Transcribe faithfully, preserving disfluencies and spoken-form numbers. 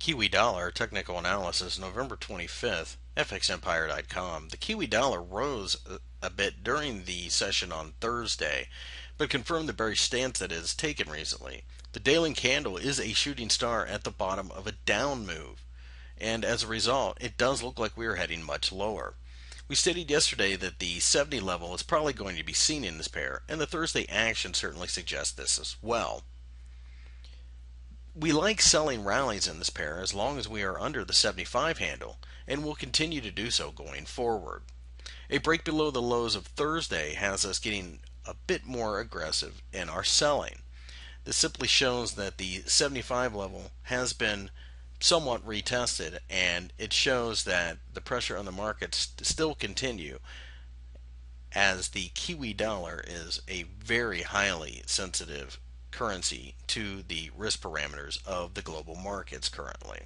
Kiwi dollar technical analysis, November twenty-fifth, f x empire dot com. The Kiwi dollar rose a bit during the session on Thursday, but confirmed the bearish stance that it has taken recently. The daily candle is a shooting star at the bottom of a down move, and as a result, it does look like we are heading much lower. We stated yesterday that the seventy level is probably going to be seen in this pair, and the Thursday action certainly suggests this as well. We like selling rallies in this pair as long as we are under the seventy-five handle, and will continue to do so going forward. A break below the lows of Thursday has us getting a bit more aggressive in our selling. This simply shows that the seventy-five level has been somewhat retested, and it shows that the pressure on the markets still continue, as the Kiwi dollar is a very highly sensitive currency to the risk parameters of the global markets currently.